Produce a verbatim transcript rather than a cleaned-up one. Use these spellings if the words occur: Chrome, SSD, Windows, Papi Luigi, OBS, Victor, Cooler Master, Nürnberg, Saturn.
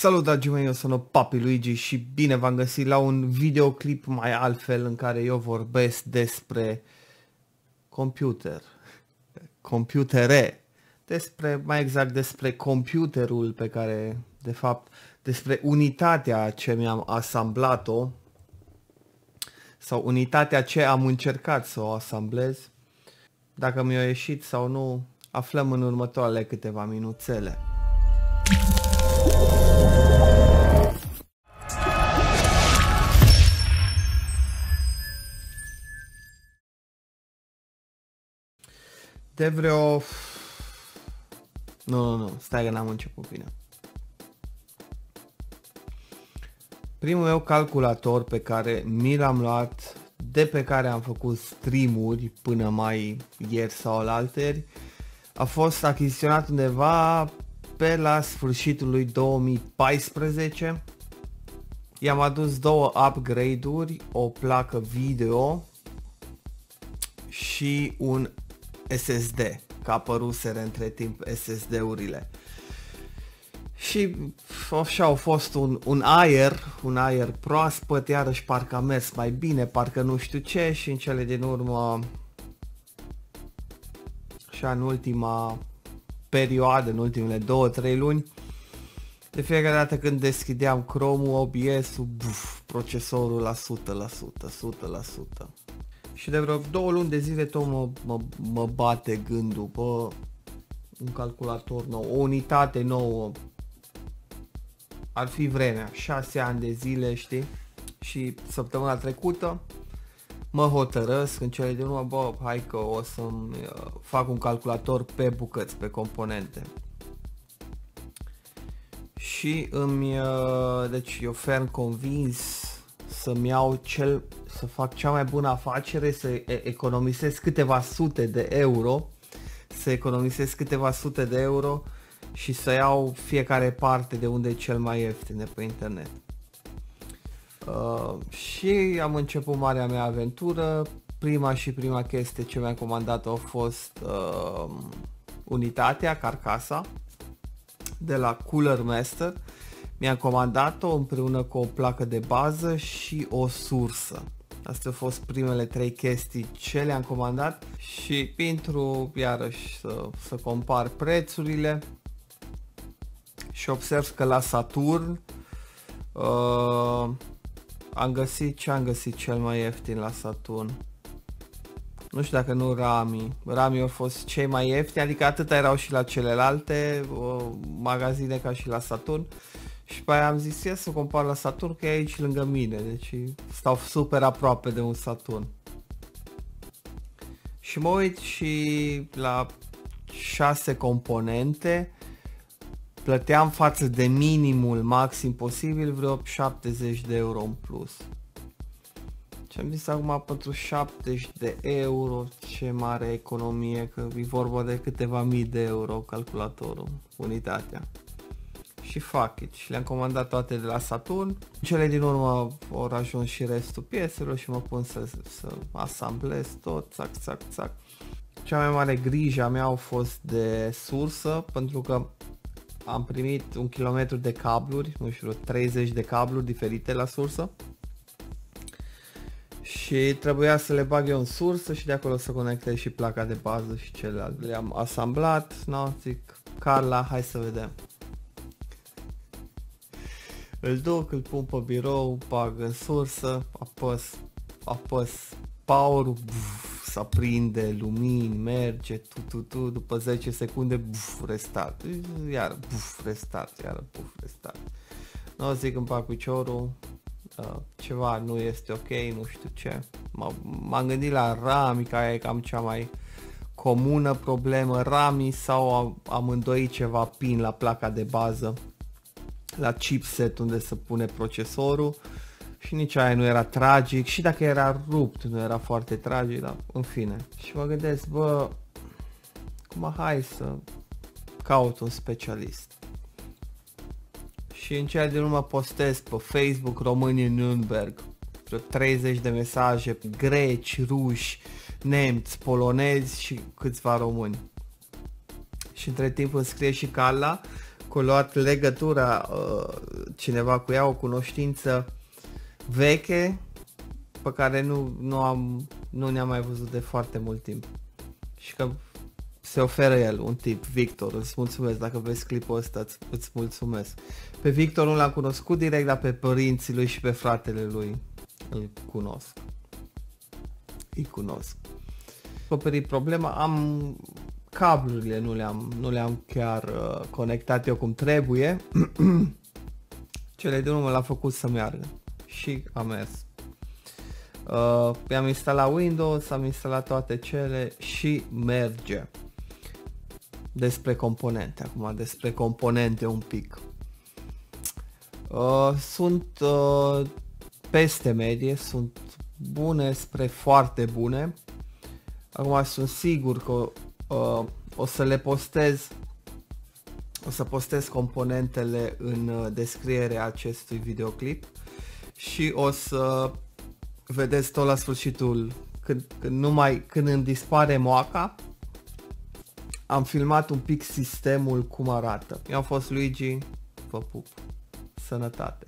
Salut, dragii mei, eu sunt Papi Luigi și bine v-am găsit la un videoclip mai altfel în care eu vorbesc despre computer, computere, despre, mai exact despre computerul pe care, de fapt, despre unitatea ce mi-am asamblat-o sau unitatea ce am încercat să o asamblez. Dacă mi-a ieșit sau nu, aflăm în următoarele câteva minuțele. De vreo... Nu, nu, nu, stai că n-am început bine. Primul meu calculator pe care mi l-am luat, de pe care am făcut streamuri până mai ieri sau alalteri, a fost achiziționat undeva pe la sfârșitul lui două mii paisprezece. I-am adus două upgrade-uri, o placă video și un S S D, că apăruseră între timp S S D-urile. Și așa au fost un, un aer, un aer proaspăt, iarăși parcă a mers mai bine, parcă nu știu ce, și în cele din urmă, așa în ultima perioadă, în ultimele două trei luni, de fiecare dată când deschideam Chrome-ul, O B S-ul, buf, procesorul la o sută la sută, o sută la sută. Și de vreo două luni de zile tot mă, mă, mă bate gândul, bă, un calculator nou, o unitate nouă, ar fi vremea, șase ani de zile, știi? Și săptămâna trecută mă hotărăsc în cele din urmă, bă, hai că o să-mi fac un calculator pe bucăți, pe componente. Și îmi, deci eu ferm convins să-mi iau cel, să fac cea mai bună afacere, să economisesc câteva sute de euro, să economisesc câteva sute de euro și să iau fiecare parte de unde e cel mai ieftin de pe internet. Uh, și am început marea mea aventură. Prima și prima chestie ce mi-am comandat-o a fost uh, unitatea, carcasa de la Cooler Master. Mi-am comandat-o împreună cu o placă de bază și o sursă. Astea au fost primele trei chestii ce le-am comandat și pentru, iarăși, să, să compar prețurile, și observ că la Saturn uh, am găsit ce am găsit cel mai ieftin la Saturn. Nu știu dacă nu Rami. Rami au fost cei mai ieftini, adică atât erau și la celelalte uh, magazine ca și la Saturn. Și pe aia am zis ia să compar la Saturn, că e aici lângă mine, deci stau super aproape de un Saturn. Și mă uit și la șase componente plăteam față de minimul maxim posibil vreo șaptezeci de euro în plus. Și am zis acum pentru șaptezeci de euro ce mare economie, că e vorba de câteva mii de euro calculatorul, unitatea. Și fac it. Și le-am comandat toate de la Saturn. Cele din urmă au ajuns și restul pieselor și mă pun să, să asamblez tot, țac, țac, țac. Cea mai mare grijă a mea a fost de sursă, pentru că am primit un kilometru de cabluri, nu știu, treizeci de cabluri diferite la sursă. Și trebuia să le bag eu în sursă și de acolo să conectez și placa de bază și celelalte. Le-am asamblat, nu, zic, Carla, hai să vedem. Îl duc, îl pun pe birou, bag în sursă, apăs, apăs power-ul, se aprinde, lumini, merge, tu, tu, tu, după zece secunde, buf, restart, iar, buf, restart, iar, buf, restart. Nu zic, îmi bag piciorul, uh, ceva nu este ok, nu știu ce. M-am gândit la Rami, care e cam cea mai comună problemă, Rami, sau am, am îndoit ceva pin la placa de bază, la chipset unde se pune procesorul, și nici aia nu era tragic, și dacă era rupt nu era foarte tragic, dar în fine. Și mă gândesc, bă, acum hai să caut un specialist. Și în cea din urmă postez pe Facebook România în Nürnberg vreo treizeci de mesaje, greci, ruși, nemți, polonezi și câțiva români. Și între timp îmi scrie și Carla că a luat legătura uh, cineva cu ea, o cunoștință veche pe care nu, nu, am, nu ne-am mai văzut de foarte mult timp. Și că se oferă el, un tip, Victor, îți mulțumesc, dacă vezi clipul ăsta îți, îți mulțumesc. Pe Victor nu l-am cunoscut direct, dar pe părinții lui și pe fratele lui îl cunosc. Îi cunosc. Acoperi problema, am cablurile, nu le-am nu le-am chiar uh, conectat eu cum trebuie. Cele din urmă l-a făcut să meargă și a mers. Uh, am instalat Windows, am instalat toate cele și merge. Despre componente, acum despre componente un pic. Uh, sunt uh, peste medie, sunt bune spre foarte bune. Acum sunt sigur că uh, o să le postez, o să postez componentele în descrierea acestui videoclip și o să vedeți tot la sfârșitul, când, când, numai, când îmi dispare moaca, am filmat un pic sistemul cum arată. Eu am fost Luigi, vă pup, sănătate!